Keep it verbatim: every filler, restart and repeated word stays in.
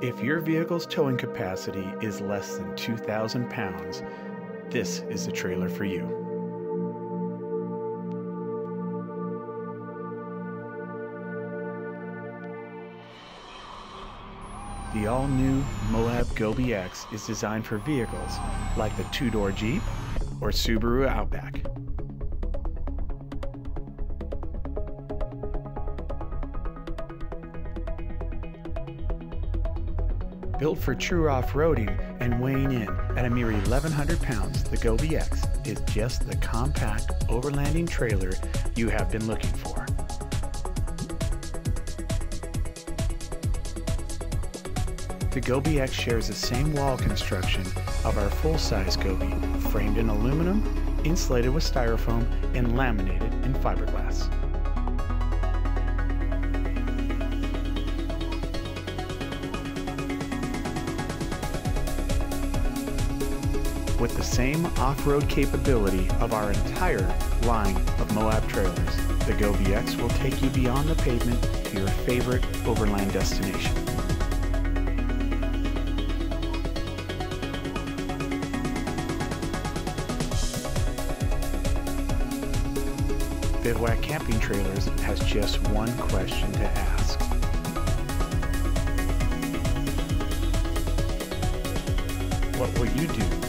If your vehicle's towing capacity is less than two thousand pounds, this is the trailer for you. The all-new Moab Gobi X is designed for vehicles like the two-door Jeep or Subaru Outback. Built for true off-roading and weighing in at a mere eleven hundred pounds, the Gobi X is just the compact overlanding trailer you have been looking for. The Gobi X shares the same wall construction of our full-size Gobi, framed in aluminum, insulated with styrofoam, and laminated in fiberglass. With the same off-road capability of our entire line of Moab trailers, the Gobi X will take you beyond the pavement to your favorite overland destination. Bivouac Camping Trailers has just one question to ask. What will you do